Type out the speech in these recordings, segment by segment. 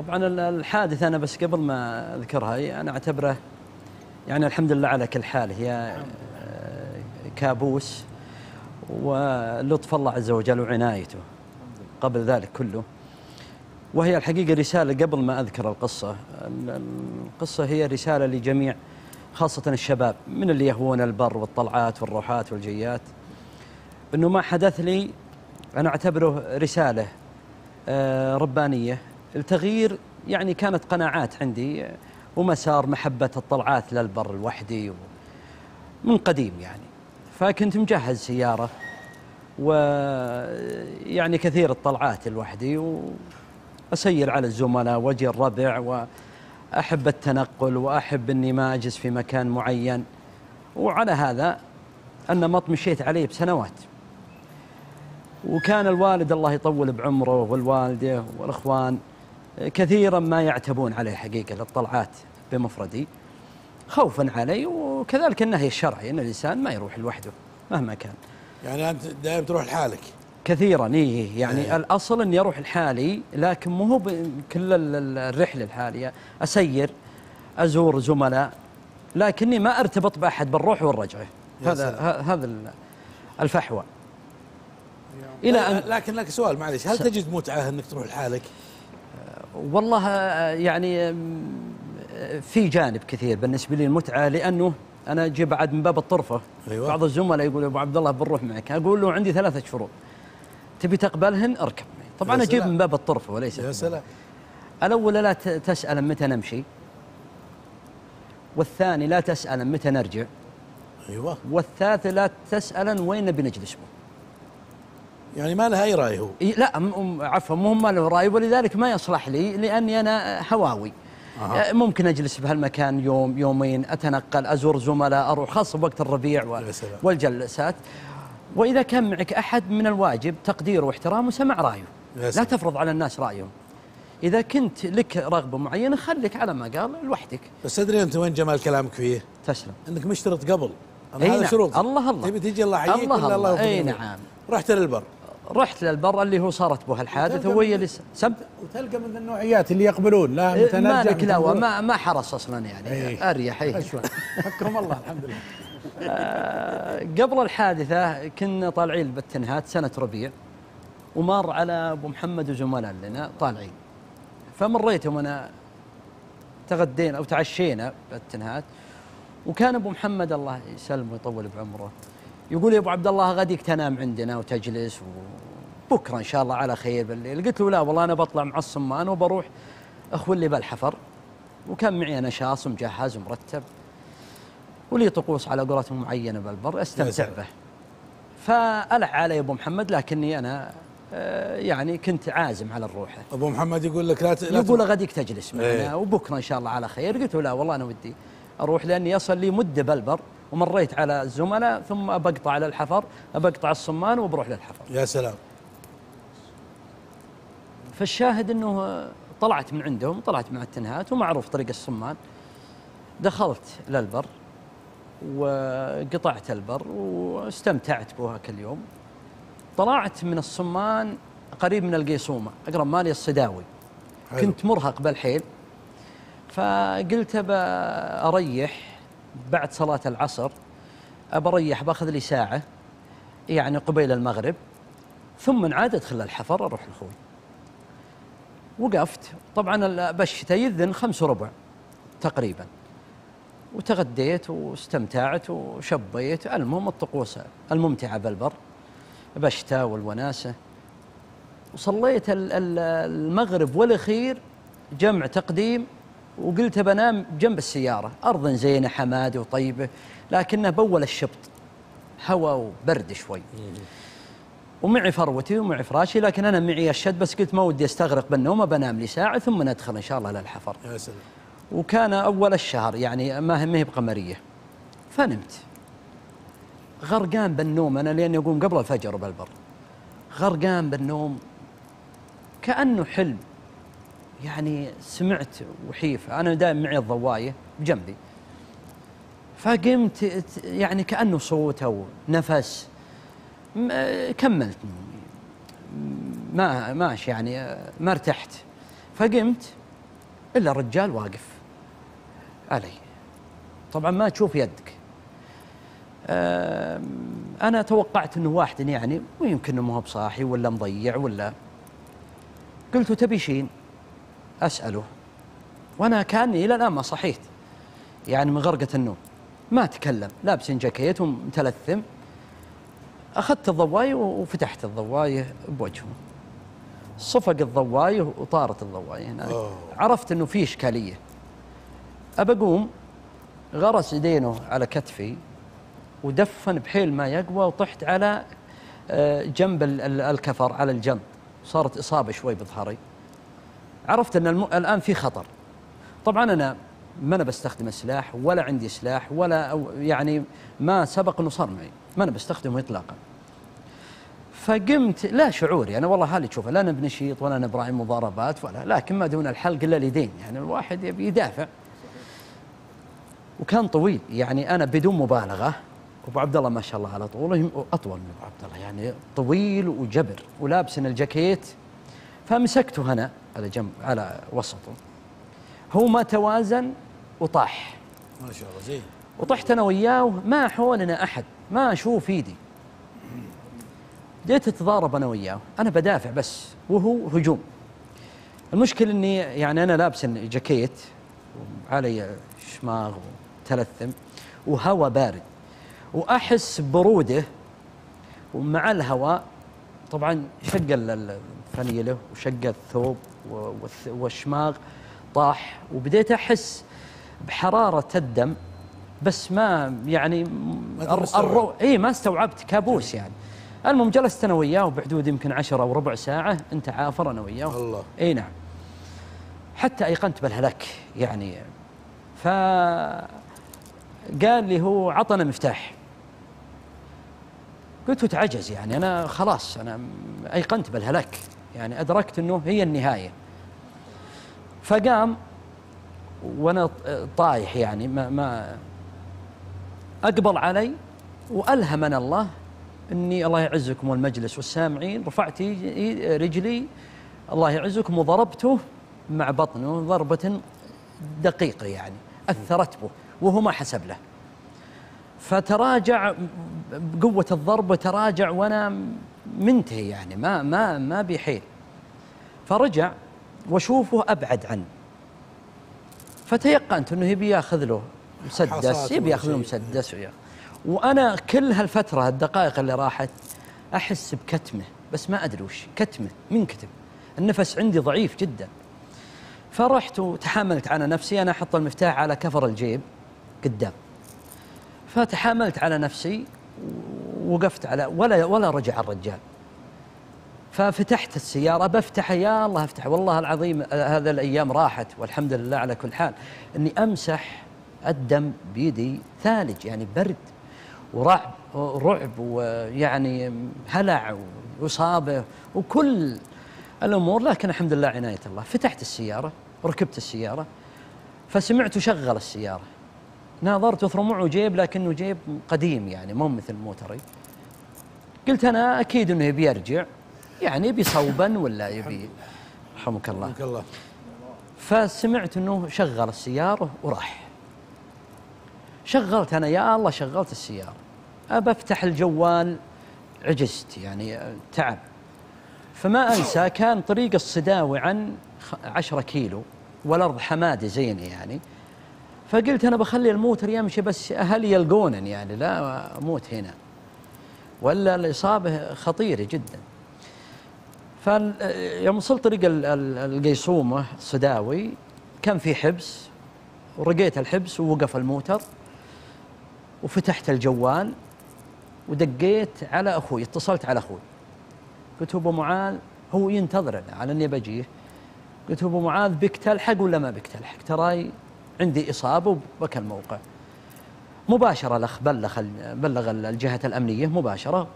طبعا الحادث انا بس قبل ما اذكرها انا اعتبره يعني الحمد لله على كل حال هي كابوس ولطف الله عز وجل وعنايته قبل ذلك كله، وهي الحقيقة رسالة. قبل ما أذكر القصة هي رسالة لجميع، خاصة الشباب من اللي يهوون البر والطلعات والروحات والجيات، أنه ما حدث لي أنا أعتبره رسالة ربانية التغيير. يعني كانت قناعات عندي ومسار محبة الطلعات للبر لوحدي من قديم يعني، فكنت مجهز سيارة ويعني كثير الطلعات لوحدي وأسير على الزملاء وأجي الربع، وأحب التنقل وأحب أني ما أجلس في مكان معين. وعلى هذا النمط مشيت عليه بسنوات، وكان الوالد الله يطول بعمره والوالدة والإخوان كثيرا ما يعتبون عليه حقيقة للطلعات بمفردي خوفا علي، وكذلك النهي الشرعي ان الانسان ما يروح لوحده مهما كان. يعني انت دائما تروح لحالك؟ كثيرا يعني الاصل اني اروح لحالي، لكن مو بكل الرحله الحاليه، اسير ازور زملاء لكني ما ارتبط باحد بالروح والرجعه. هذا الفحوى. الى ان لكن لك سؤال معليش، هل تجد متعه انك تروح لحالك؟ والله يعني في جانب كثير بالنسبه لي المتعه، لانه انا اجي بعد من باب الطرفه. أيوة. بعض الزملاء يقول ابو عبد الله بنروح معك، اقول له عندي 3 شروط تبي تقبلهن اركب. طبعا اجيب من باب الطرفه وليس. يا سلام. الاول لا تسال متى نمشي، والثاني لا تسال متى نرجع. ايوه. والثالث لا تسال وين نبي نجلس. يعني ما له اي راي هو. لا عفوا مو ما له راي، ولذلك ما يصلح لي لاني انا هواوي. ممكن أجلس بهالمكان يوم يومين، أتنقل أزور زملاء أروح، خاصة وقت الربيع والجلسات. وإذا كان معك أحد من الواجب تقديره واحترامه سمع رأيه، لا تفرض على الناس رأيهم. إذا كنت لك رغبة معينة خليك على ما قال لوحدك. بس أدري أنت وين جمال كلامك فيه؟ تسلم. أنك مشترط قبل أنا هذا شروط. الله الله. تبي تجي الله يحييك ولا الله. أي نعم. رحت للبر. رحت للبر اللي هو صارت به الحادث وهي اللي سب، وتلقى من النوعيات اللي يقبلون لا متنرجع مالك لا ما حرص اصلا يعني. أيه. اريح. اي حكم الله الحمد لله. قبل الحادثه كنا طالعين بالتنهات سنه ربيع، ومر على ابو محمد وزملاء لنا طالعين، فمريتهم انا تغدينا او تعشينا بالتنهات، وكان ابو محمد الله يسلمه ويطول بعمره يقول يا ابو عبد الله غديك تنام عندنا وتجلس وبكره ان شاء الله على خير بالليل. قلت له لا والله انا بطلع مع الصمان وبروح اخوي اللي بالحفر، وكان معي انا شاص ومجهز ومرتب ولي طقوس على قرات معينه بالبر استمتع به. فالح علي ابو محمد لكني انا يعني كنت عازم على الروح. ابو محمد يقول لك لا يقول غديك تجلس معنا. ايه. وبكره ان شاء الله على خير. قلت له لا والله انا ودي اروح لاني يصل لي مده بالبر، ومريت على الزملاء ثم بقطع على الحفر، بقطع الصمان وبروح للحفر. يا سلام. فالشاهد انه طلعت من عندهم، طلعت مع التنهات ومعروف طريق الصمان، دخلت للبر وقطعت البر واستمتعت بها كل يوم. طلعت من الصمان قريب من القيصومه اقرب مالي الصداوي. حلو. كنت مرهق بالحيل، فقلت بريح بعد صلاة العصر، أريح باخذ لي ساعة يعني قبيل المغرب، ثم انعاد أدخل الحفر أروح لأخوي. وقفت طبعا بالشتاء يذن 5:15 تقريبا، وتغديت واستمتعت وشبيت. المهم الطقوس الممتعة بالبر بالشتاء والوناسة. وصليت المغرب والأخير جمع تقديم، وقلت بنام جنب السيارة، أرض زينة حمادة وطيبة لكنها بول الشبط هواء وبرد شوي، ومعي فروتي ومعي فراشي، لكن أنا معي الشد بس قلت ما ودي أستغرق بالنوم، بنام لي ساعة ثم ندخل إن شاء الله للحفر. يا سلام. وكان أول الشهر يعني ما هي بقمرية، فنمت غرقان بالنوم أنا لأني أقوم قبل الفجر بالبر، غرقان بالنوم كأنه حلم. يعني سمعت وحيفة، أنا دائما معي الضواية بجنبي، فقمت يعني كأنه صوت أو نفس، كملت نومي ما ماشي يعني ما ارتحت، فقمت إلا رجال واقف علي، طبعا ما تشوف يدك. أنا توقعت أنه واحد يعني ويمكن أنه ما هو بصاحي ولا مضيع ولا، قلت تبي شين؟ أسأله، وأنا كأني إلى الآن ما صحيت يعني من غرقة النوم، ما أتكلم، لابسين جاكيت ومتلثم. أخذت الضواية وفتحت الضواية بوجهه، صفق الضواية وطارت الضواية هناك. عرفت أنه في إشكالية. أبقوم غرس يدينه على كتفي ودفن بحيل ما يقوى، وطحت على جنب الكفر على الجنب، صارت إصابة شوي بظهري. عرفت أن الآن في خطر. طبعا أنا ما أنا بستخدم السلاح ولا عندي سلاح ولا يعني ما سبق أنه صار معي، ما أنا بستخدمه إطلاقا. فقمت لا شعوري أنا والله، هاللي تشوفه لا أنا بنشيط ولا أنا براعي مضاربات ولا، لكن ما دون الحلق إلا اليدين، يعني الواحد يبي يدافع. وكان طويل يعني أنا بدون مبالغة، أبو عبد الله ما شاء الله على طوله أطول من أبو عبد الله، يعني طويل وجبر ولابس الجاكيت. فمسكته هنا على جنب على وسطه، هو ما توازن وطاح. ما شاء الله زين. وطحت أنا وياه، ما حولنا أحد، ما أشوف إيدي. جيت أتضارب أنا وياه، أنا بدافع بس وهو هجوم. المشكلة إني يعني أنا لابس جاكيت علي شماغ وتلثم وهواء بارد، وأحس برودة، ومع الهواء طبعا شق الفنيلة وشق الثوب والشماغ طاح، وبديت أحس بحرارة الدم بس ما يعني إيه ما استوعبت، كابوس يعني. المهم جلست أنا وياه وبحدود يمكن 10 أو ربع ساعة أنت عافر أنا وياه. الله. إي نعم. حتى أيقنت بالهلاك يعني. فقال لي هو عطنا مفتاح. قلت له تعجز يعني، أنا خلاص أنا أيقنت بالهلاك يعني، أدركت أنه هي النهاية. فقام وأنا طايح يعني ما أقبل علي، وألهمنا الله أني الله يعزكم والمجلس والسامعين، رفعت رجلي الله يعزكم وضربته مع بطنه ضربة دقيقة يعني أثرت به وهو ما حسب له. فتراجع بقوة الضربة، تراجع وأنا منتهي يعني ما بحيل. فرجع وأشوفه أبعد عنه، فتيقنت أنه يبي ياخذ له مسدس، يبي ياخذ له مسدس. وأنا كل هالفترة الدقائق اللي راحت أحس بكتمة، بس ما أدري وش كتمة، من كتم النفس عندي ضعيف جدا. فرحت وتحاملت على نفسي، أنا أحط المفتاح على كفر الجيب قدام، فتحاملت على نفسي ووقفت على ولا رجع الرجال. ففتحت السيارة بفتح، يا الله افتح والله العظيم. هذا الأيام راحت والحمد لله على كل حال، أني أمسح الدم بيدي ثالج يعني برد ورعب ويعني هلع وإصابة وكل الأمور، لكن الحمد لله عناية الله. فتحت السيارة ركبت السيارة، فسمعته شغل السيارة، ناظرت وثر معه جيب، لكنه جيب قديم يعني مو مثل موتري. قلت أنا أكيد أنه يبي يرجع يعني، يبي صوبا ولا يبي، رحمك الله. فسمعت أنه شغل السيارة وراح. شغلت أنا، يا الله شغلت السيارة، أبى أفتح الجوال عجزت يعني تعب. فما أنسى كان طريق الصداوي عن 10 كيلو والأرض حمادة زينة يعني. فقلت أنا بخلي الموتر يمشي بس أهلي يلقونني يعني، لا أموت هنا ولا الإصابة خطيرة جدا. فيوم وصلت طريق القيصومة الصداوي كان في حبس، ورقيت الحبس ووقف الموتر، وفتحت الجوال ودقيت على أخوي، اتصلت على أخوي قلت له أبو معاذ، هو ينتظرنا على أني بجيه. قلت له أبو معاذ بك تلحق ولا ما بك تلحق؟ تراي عندي إصابة وبك الموقع. مباشرة الأخ بلغ الجهة الأمنية مباشرة،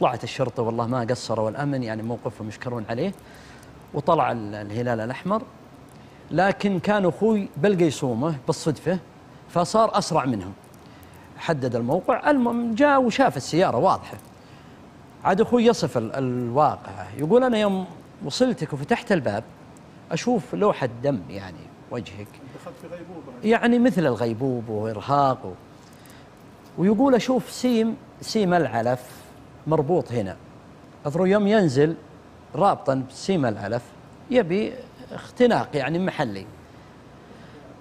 طلعت الشرطة والله ما قصروا الأمن يعني موقفهم يشكرون عليه، وطلع الهلال الأحمر. لكن كان أخوي بالقيصومة بالصدفة، فصار أسرع منهم حدد الموقع. المهم جاء وشاف السيارة واضحة. عاد أخوي يصف الواقع، يقول أنا يوم وصلتك وفتحت الباب أشوف لوحة دم يعني وجهك. دخلت في غيبوبة يعني مثل الغيبوب وإرهاق. ويقول أشوف سيم العلف مربوط هنا، أظهر يوم ينزل رابطا بسيم العلف يبي اختناق يعني محلي.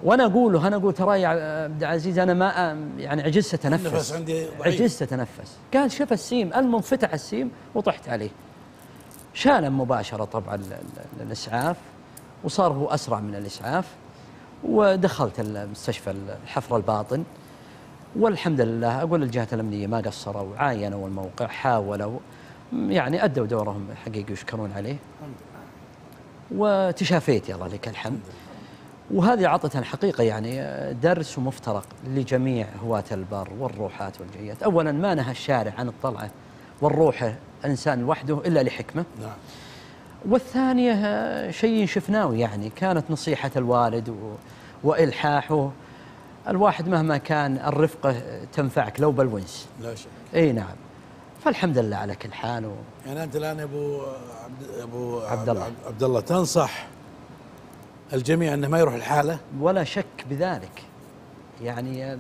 وانا اقول له، انا اقول ترى يا عبد العزيز انا ما يعني عجزت اتنفس، النفس عندي ضعيف، عجزت اتنفس. قال شاف السيم المنفتح، السيم وطحت عليه، شال مباشره طبعا الاسعاف، وصار هو اسرع من الاسعاف، ودخلت المستشفى الحفر الباطن. والحمد لله اقول الجهات الامنيه ما قصروا، عاينوا الموقع، حاولوا يعني ادوا دورهم حقيقي يشكرون عليه، وتشافيت يا الله لك الحمد. وهذه عطتها الحقيقة يعني درس ومفترق لجميع هواة البر والروحات والجيات. أولا ما نهى الشارع عن الطلعة والروحة إنسان وحده إلا لحكمة، نعم. والثانية شيء شفناه يعني كانت نصيحة الوالد وإلحاحه، الواحد مهما كان الرفقة تنفعك لو بالونس، لا شك، أي نعم. فالحمد لله على كل حال. يعني أنت الآن أبو عبد الله تنصح الجميع أنه ما يروح الحالة؟ ولا شك بذلك، يعني